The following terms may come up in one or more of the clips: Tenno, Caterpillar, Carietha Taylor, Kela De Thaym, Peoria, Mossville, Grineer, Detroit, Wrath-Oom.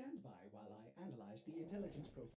Stand by while I analyze the intelligence profile.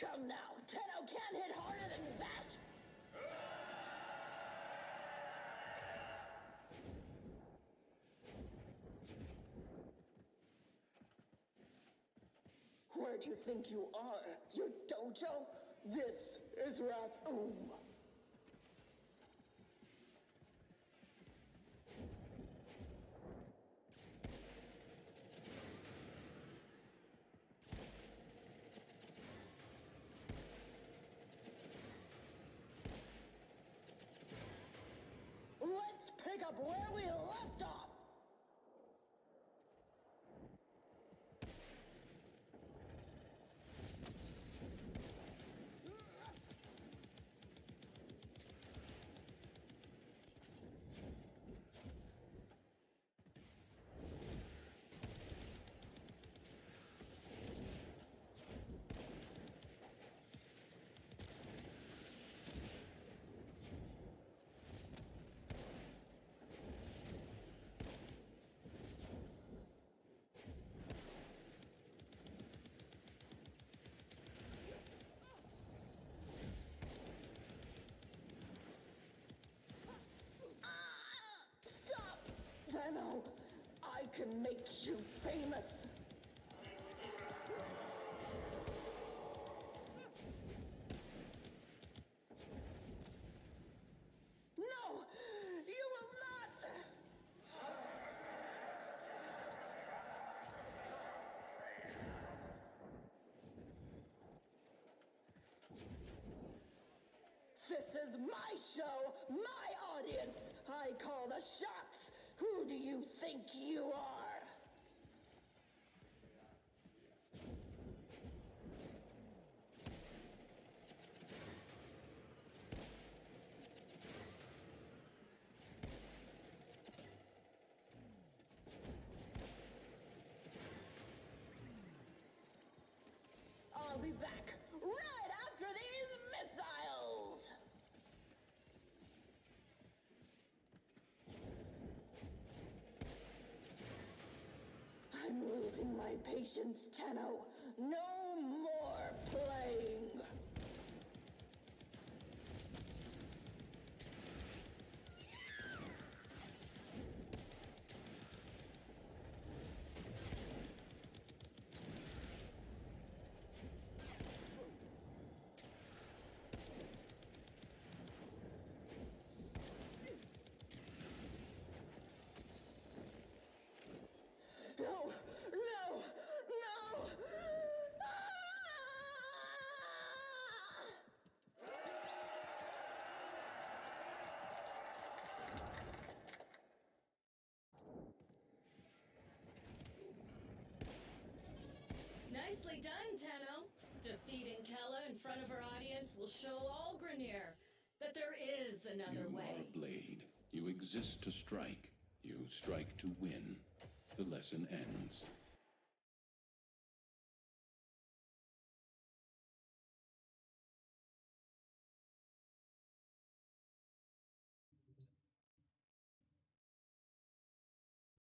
Come now, Tenno can't hit harder than that! Where do you think you are, your dojo? This is Wrath-Oom. Pick up where we left off! Tenno, I can make you famous! No! You will not! This is my show, my audience! I call the shots! Who do you think you are? I'll be back right after these missiles! I'm losing my patience, Tenno. No more playing. Nicely done, Tenno. Defeating Kela in front of her audience will show all Grineer that there is another way. You are a blade. You exist to strike. You strike to win. The lesson ends.